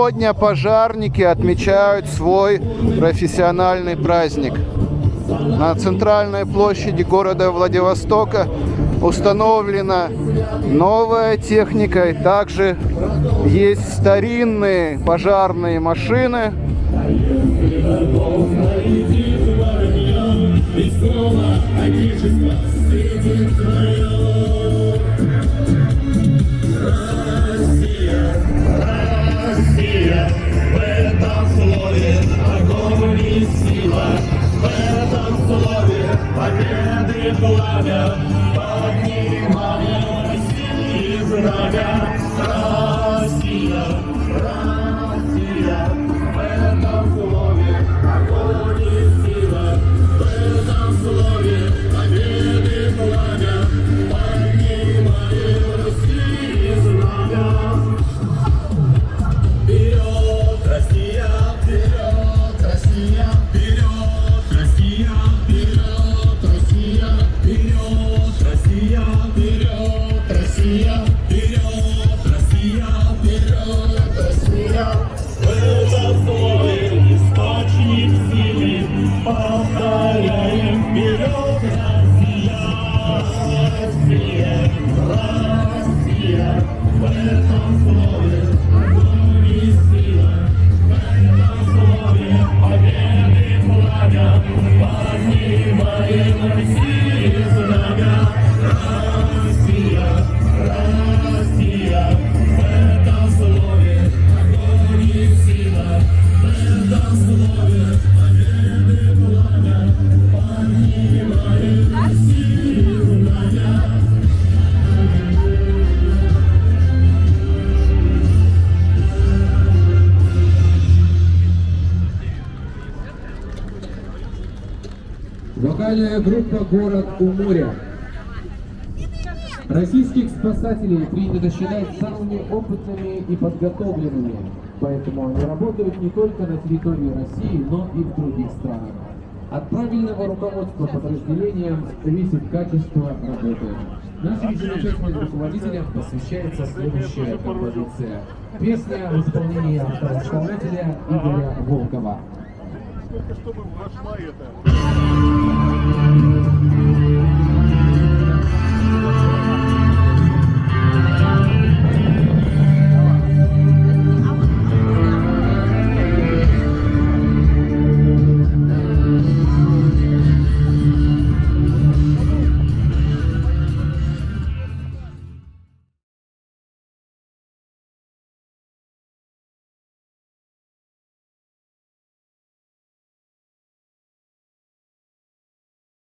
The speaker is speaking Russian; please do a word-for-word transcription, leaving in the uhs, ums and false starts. Сегодня пожарники отмечают свой профессиональный праздник. На центральной площади города Владивостока установлена новая техника, и также есть старинные пожарные машины. Вокальная группа «Город у моря». Российских спасателей принято считать самыми опытными и подготовленными, поэтому они работают не только на территории России, но и в других странах. От правильного руководства подразделением зависит качество работы. Нашим замечательным руководителям посвящается следующая композиция. Песня в исполнении автора-исполнителя Игоря Волкова. Только чтобы вошла это.